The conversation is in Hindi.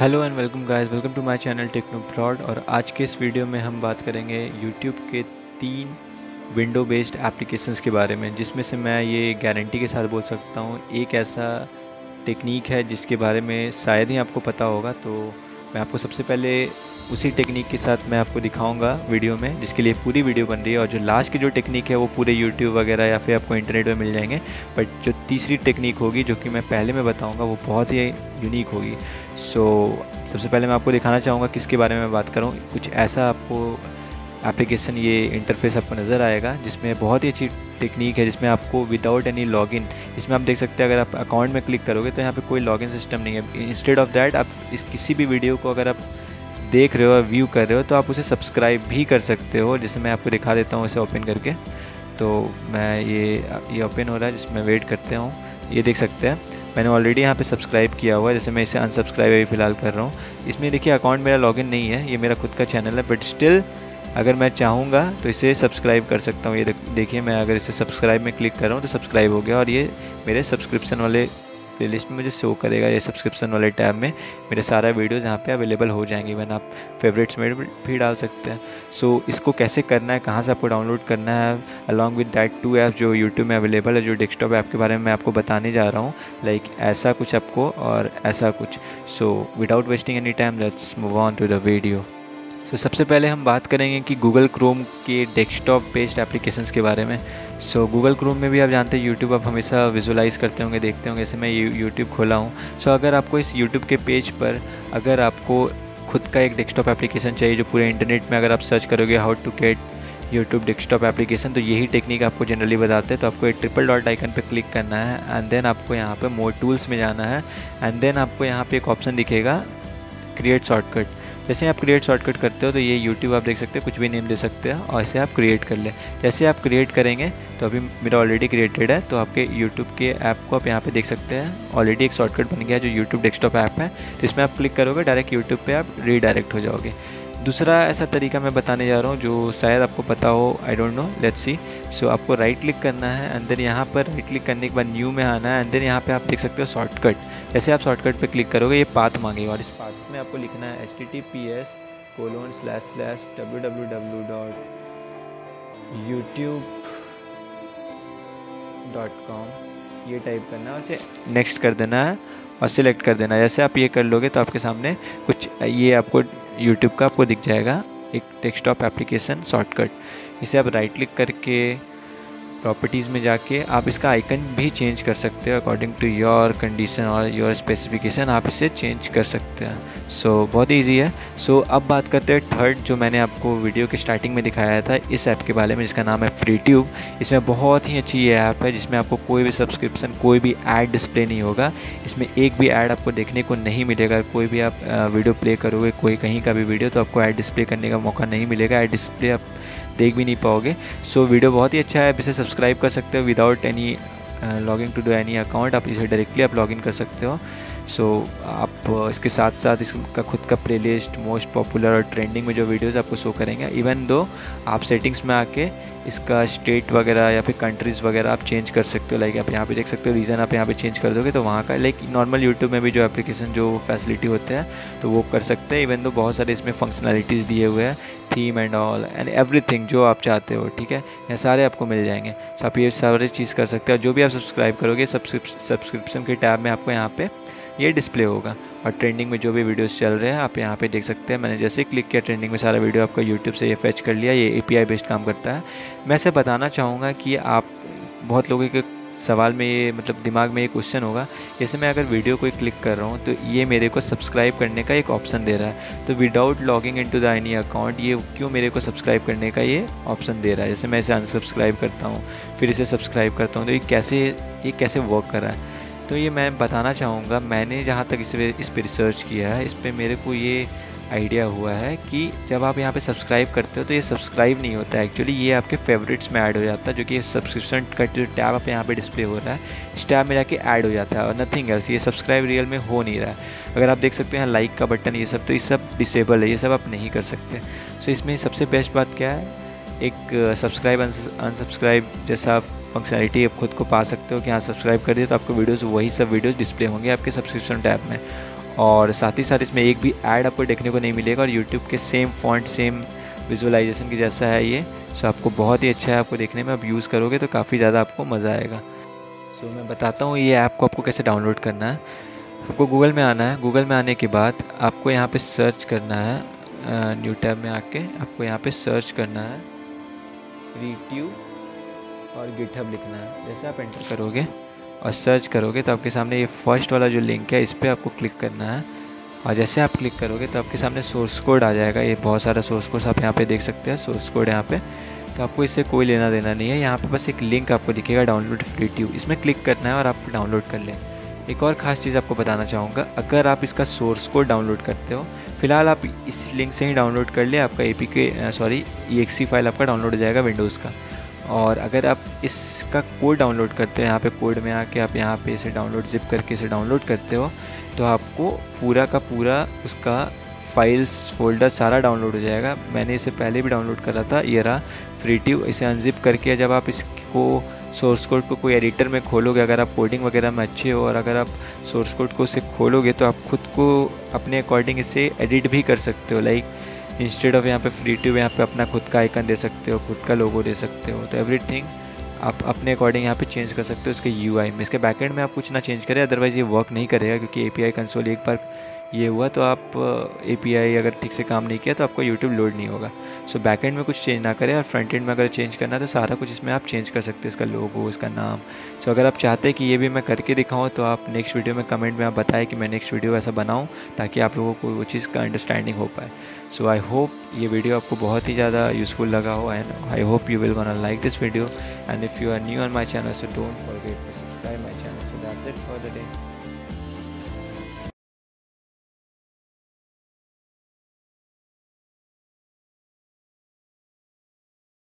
Hello and welcome guys, welcome to my channel Technobroad. और आज के इस वीडियो में हम बात करेंगे YouTube के 3 विंडो बेस्ड एप्लीकेशंस के बारे में, जिसमें से मैं ये गारंटी के साथ बोल सकता हूँ एक ऐसा टेक्निक है जिसके बारे में शायद ही आपको पता होगा। तो मैं आपको सबसे पहले उसी टेक्निक के साथ मैं आपको दिखाऊँगा वीडियो में, जिसके लिए पूरी वीडियो बन रही है। और जो लास्ट की जो टेक्निक है वो पूरे YouTube वगैरह या फिर आपको इंटरनेट में मिल जाएंगे, बट जो तीसरी टेक्निक होगी जो कि मैं पहले में बताऊँगा वो बहुत ही यूनिक होगी। सो सबसे पहले मैं आपको दिखाना चाहूँगा किसके बारे में बात करूँ। कुछ ऐसा आपको एप्लीकेशन, ये इंटरफेस आपको नज़र आएगा जिसमें बहुत ही अच्छी टेक्निक है, जिसमें आपको विदाउट एनी लॉगिन, इसमें आप देख सकते हैं अगर आप अकाउंट में क्लिक करोगे तो यहाँ पे कोई लॉगिन सिस्टम नहीं है। इंस्टेड ऑफ दैट आप इस किसी भी वीडियो को अगर आप देख रहे हो, व्यू कर रहे हो, तो आप उसे सब्सक्राइब भी कर सकते हो, जैसे मैं आपको दिखा देता हूँ इसे ओपन करके। तो मैं ये ओपन हो रहा है जिसमें वेट करते हूँ। ये देख सकते हैं मैंने ऑलरेडी यहाँ पे सब्सक्राइब किया हुआ है, जैसे मैं इसे अनसब्सक्राइब अभी फ़िलहाल कर रहा हूँ। इसमें देखिए अकाउंट मेरा लॉगिन नहीं है, ये मेरा खुद का चैनल है, बट स्टिल अगर मैं चाहूँगा तो इसे सब्सक्राइब कर सकता हूँ। ये देखिए मैं अगर इसे सब्सक्राइब में क्लिक कर रहा हूँ तो सब्सक्राइब हो गया, और ये मेरे सब्सक्रिप्शन वाले प्लेलिस्ट में मुझे शो करेगा। ये सब्सक्रिप्शन वाले टैब में मेरे सारा वीडियोज़ यहाँ पे अवेलेबल हो जाएंगे। इवन आप फेवरेट्स में भी डाल सकते हैं। सो इसको कैसे करना है, कहाँ से आपको डाउनलोड करना है, अलॉन्ग विद दैट 2 ऐप जो यूट्यूब में अवेलेबल है, जो डेस्कटॉप ऐप के बारे में मैं आपको बताने जा रहा हूँ, लाइक ऐसा कुछ आपको और ऐसा कुछ। So without wasting any time let's move on to the video. So सबसे पहले हम बात करेंगे कि गूगल क्रोम के डेस्कटॉप बेस्ड एप्लीकेशंस के बारे में। सो गूगल क्रोम में भी आप जानते हैं यूट्यूब आप हमेशा विजुलाइज़ करते होंगे, देखते होंगे। जैसे मैं यूट्यूब खोला हूँ। सो अगर आपको इस यूट्यूब के पेज पर अगर आपको खुद का एक डेस्कटॉप एप्लीकेशन चाहिए, जो पूरे इंटरनेट में अगर आप सर्च करोगे how to get YouTube desktop application, तो यही टेक्निक आपको जनरली बताते हैं। तो आपको एक ट्रिपल डॉट आइकन पर क्लिक करना है, एंड देन आपको यहाँ पर मोर टूल्स में जाना है, एंड देन आपको यहाँ पर एक ऑप्शन दिखेगा क्रिएट शॉर्टकट। जैसे आप क्रिएट शॉर्टकट करते हो तो ये YouTube आप देख सकते हो, कुछ भी नेम दे सकते हो और इसे आप क्रिएट कर लें। जैसे आप क्रिएट करेंगे तो अभी मेरा ऑलरेडी क्रिएटेड है, तो आपके YouTube के ऐप को आप यहाँ पे देख सकते हैं, ऑलरेडी एक शॉर्टकट बन गया जो YouTube डेस्कटॉप ऐप है। तो इसमें आप क्लिक करोगे डायरेक्ट YouTube पे आप रीडायरेक्ट हो जाओगे। दूसरा ऐसा तरीका मैं बताने जा रहा हूँ जो शायद आपको पता हो, I don't know, let's see. So आपको राइट क्लिक करना है, अंदर यहाँ पर राइट क्लिक करने के बाद न्यू में आना है, अंदर यहाँ पे आप देख सकते हो शॉर्टकट। जैसे आप शॉर्टकट पे क्लिक करोगे ये पाथ मांगेगा, और इस पाथ में आपको लिखना है https://www.youtube.com, ये टाइप करना है और इसे नेक्स्ट कर देना है और सिलेक्ट कर देना है। जैसे आप ये कर लोगे तो आपके सामने कुछ ये आपको यूट्यूब का आपको दिख जाएगा एक डेस्कटॉप एप्लीकेशन शॉर्टकट। इसे आप राइट क्लिक करके प्रॉपर्टीज़ में जाके आप इसका आइकन भी चेंज कर सकते हो, अकॉर्डिंग टू योर कंडीशन और योर स्पेसिफिकेशन आप इसे चेंज कर सकते हैं। सो बहुत ईजी है। सो अब बात करते हैं थर्ड, जो मैंने आपको वीडियो के स्टार्टिंग में दिखाया था, इस ऐप के बारे में, जिसका नाम है FreeTube। इसमें बहुत ही अच्छी ये ऐप है जिसमें आपको कोई भी सब्सक्रिप्शन, कोई भी ऐड डिस्प्ले नहीं होगा। इसमें एक भी ऐड आपको देखने को नहीं मिलेगा। कोई भी आप वीडियो प्ले करोगे, कोई कहीं का भी वीडियो, तो आपको ऐड डिस्प्ले करने का मौका नहीं मिलेगा, ऐड डिस्प्ले आप देख भी नहीं पाओगे। सो वीडियो बहुत ही अच्छा है, आप इसे सब्सक्राइब कर सकते हो without any logging to do any account. आप इसे डायरेक्टली आप लॉगिन कर सकते हो। सो आप इसके साथ साथ इसका खुद का प्लेलिस्ट, मोस्ट पॉपुलर और ट्रेंडिंग में जो वीडियोस आपको शो करेंगे। इवन दो आप सेटिंग्स में आके इसका स्टेट वगैरह या फिर कंट्रीज़ वगैरह आप चेंज कर सकते हो। लाइक आप यहाँ पे देख सकते हो रीज़न, आप यहाँ पे चेंज कर दोगे तो वहाँ का, लाइक नॉर्मल यूट्यूब में भी जो एप्लीकेशन जो फैसिलिटी होते हैं तो वो कर सकते हैं। इवन दो बहुत सारे इसमें फंक्शनैलिटीज़ दिए हुए हैं, theme and all and everything जो आप चाहते हो, ठीक है, ये सारे आपको मिल जाएंगे। सो आप ये सारे चीज़ कर सकते हो। जो भी आप सब्सक्राइब करोगे सब्सक्रिप्शन के टैब में आपको यहाँ पे ये डिस्प्ले होगा, और ट्रेंडिंग में जो भी वीडियोस चल रहे हैं आप यहाँ पे देख सकते हैं। मैंने जैसे क्लिक किया ट्रेंडिंग में सारा वीडियो आपका यूट्यूब से ये फेच कर लिया। ये API बेस्ड काम करता है। मैं इसे बताना चाहूँगा कि आप बहुत लोगों के सवाल में ये मतलब दिमाग में ये क्वेश्चन होगा, जैसे मैं अगर वीडियो कोई क्लिक कर रहा हूँ तो ये मेरे को सब्सक्राइब करने का एक ऑप्शन दे रहा है, तो without logging in to the any account ये क्यों मेरे को सब्सक्राइब करने का ये ऑप्शन दे रहा है। जैसे मैं इसे अनसब्सक्राइब करता हूँ, फिर इसे सब्सक्राइब करता हूँ, तो ये कैसे वर्क कर रहा है, तो ये मैं बताना चाहूँगा। मैंने जहाँ तक इस पर रिसर्च किया है, इस पर मेरे को ये आइडिया हुआ है कि जब आप यहाँ पे सब्सक्राइब करते हो तो ये सब्सक्राइब नहीं होता है एक्चुअली, ये आपके फेवरेट्स में ऐड हो जाता है, जो कि ये सब्सक्रिप्शन का जो टैब आप यहाँ पे डिस्प्ले हो रहा है इस टैब में जाके ऐड हो जाता है, और नथिंग एल्स। ये सब्सक्राइब रियल में हो नहीं रहा है। अगर आप देख सकते हैं लाइक का बटन, ये सब, तो ये सब डिसेबल है, ये सब आप नहीं कर सकते। सो इसमें सबसे बेस्ट बात क्या है, एक सब्सक्राइब अनसब्सक्राइब जैसा फंक्शनलिटी आप खुद को पा सकते हो कि हाँ सब्सक्राइब कर दिया तो आपको वीडियोस, वही सब वीडियोस डिस्प्ले होंगे आपके सब्सक्रिप्शन टैब में, और साथ ही साथ इसमें एक भी ऐड आपको देखने को नहीं मिलेगा और YouTube के सेम फॉन्ट सेम विजुअलाइजेशन के जैसा है ये। सो आपको बहुत ही अच्छा है, आपको देखने में आप यूज़ करोगे तो काफ़ी ज़्यादा आपको मज़ा आएगा। सो मैं बताता हूँ ये ऐप को आपको कैसे डाउनलोड करना है। आपको गूगल में आना है, गूगल में आने के बाद आपको यहाँ पर सर्च करना है, न्यू टैब में आके आपको यहाँ पर सर्च करना है FreeTube और GitHub लिखना है। जैसे आप एंटर करोगे और सर्च करोगे तो आपके सामने ये फर्स्ट वाला जो लिंक है इस पर आपको क्लिक करना है और जैसे आप क्लिक करोगे तो आपके सामने सोर्स कोड आ जाएगा। ये बहुत सारा सोर्स कोड आप यहाँ पे देख सकते हैं, सोर्स कोड यहाँ पे, तो आपको इससे कोई लेना देना नहीं है। यहाँ पे बस एक लिंक आपको दिखेगा डाउनलोड FreeTube, इसमें क्लिक करना है और आप डाउनलोड कर लें। एक और ख़ास चीज़ आपको बताना चाहूँगा, अगर आप इसका सोर्स कोड डाउनलोड करते हो, फिलहाल आप इस लिंक से ही डाउनलोड कर लें, आपका EXE फाइल आपका डाउनलोड हो जाएगा विंडोज़ का। और अगर आप इसका कोड डाउनलोड करते हो, यहाँ पे कोड में आके आप यहाँ पे इसे डाउनलोड जिप करके इसे डाउनलोड करते हो तो आपको पूरा का पूरा उसका फाइल्स फोल्डर सारा डाउनलोड हो जाएगा। मैंने इसे पहले भी डाउनलोड करा था, ये रहा FreeTube। इसे अनजिप करके जब आप इसको सोर्स कोड को कोई एडिटर में खोलोगे, अगर आप कोडिंग वगैरह में अच्छे हो और अगर आप सोर्स कोड को उसे खोलोगे तो आप खुद को अपने अकॉर्डिंग इसे एडिट भी कर सकते हो। लाइक इंस्टेड ऑफ यहाँ पे FreeTube यहाँ पे अपना खुद का आइकन दे सकते हो, खुद का लोगो दे सकते हो, तो एवरीथिंग आप अपने अकॉर्डिंग यहाँ पे चेंज कर सकते हो इसके UI में। इसके बैकएंड में आप कुछ ना चेंज करें, अदरवाइज़ ये वर्क नहीं करेगा, क्योंकि API कंसोल एक बार ये हुआ तो आप API अगर ठीक से काम नहीं किया तो आपका YouTube लोड नहीं होगा। सो बैकएंड में कुछ चेंज ना करें और फ्रंट एंड में अगर चेंज करना है तो सारा कुछ इसमें आप चेंज कर सकते हो, इसका लोगो, इसका नाम। सो अगर आप चाहते हैं कि ये भी मैं करके दिखाऊँ तो आप नेक्स्ट वीडियो में कमेंट में आप बताएं कि मैं नेक्स्ट वीडियो ऐसा बनाऊँ ताकि आप लोगों को वो चीज़ का अंडरस्टैंडिंग हो पाए। सो आई होप ये वीडियो आपको बहुत ही ज़्यादा यूज़फुल लगा हो and I hope you will gonna like this video and if you are new on my channel so don't forget to subscribe my channel. So that's it for the day.